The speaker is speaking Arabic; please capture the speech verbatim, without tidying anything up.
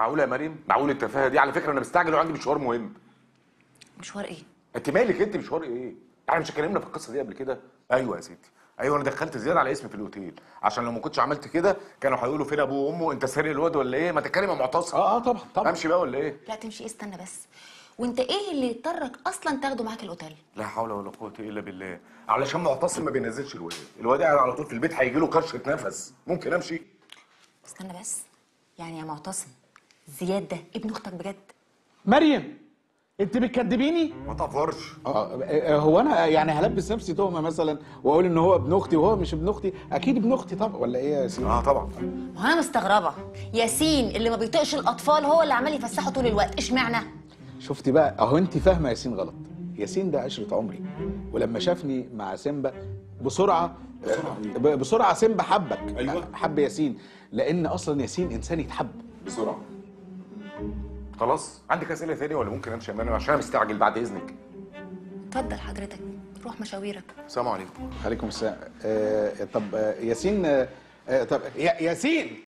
معقوله يا مريم؟ معقول التفاهه دي؟ على فكره انا مستعجل وعندي مشوار مهم. مشوار ايه؟ انت مالك انت مشوار ايه؟ احنا مش اتكلمنا في القصه دي قبل كده؟ ايوه يا ستي، ايوه انا دخلت زياد على اسمي في الاوتيل، عشان لو ما كنتش عملت كده كانوا هيقولوا فين ابوه وامه، انت سارق الواد ولا ايه؟ ما تتكلم يا معتصم. اه اه طبعا طبعا. امشي بقى ولا ايه؟ لا تمشي، استنى بس. وانت ايه اللي اضطرك اصلا تاخده معاك الاوتيل؟ لا حول ولا قوه الا بالله، علشان معتصم ما بينزلش الواد، الواد قاعد على طول في البيت هيجي له كرشه نفس. ممكن امشي؟ استنى بس، يعني يا معتصم زياد ده ابن اختك بجد؟ مريم انت بتكدبيني؟ ما تفرش. اه هو انا يعني هلبس نفسي تهمه مثلا واقول ان هو ابن اختي وهو مش ابن اختي؟ اكيد ابن اختي طبعا، ولا ايه يا ياسين؟ اه طبعا. ما انا مستغربه، ياسين اللي ما بيطقش الاطفال هو اللي عمال يفسحه طول الوقت، اشمعنى؟ شفتي بقى، اهو انت فاهمه ياسين غلط. ياسين ده عشره عمري، ولما شافني مع سيمبا بسرعه بسرعه بسرعه سيمبا حبك. ايوه حب ياسين، لان اصلا ياسين انسان يتحب بسرعه. خلاص عندك اسئله ثانيه ولا ممكن امشي يا مريم عشان انا مستعجل؟ بعد اذنك. اتفضل حضرتك روح مشاويرك. السلام عليكم. وعليكم السلام. آه طب آه ياسين آه طب يا ياسين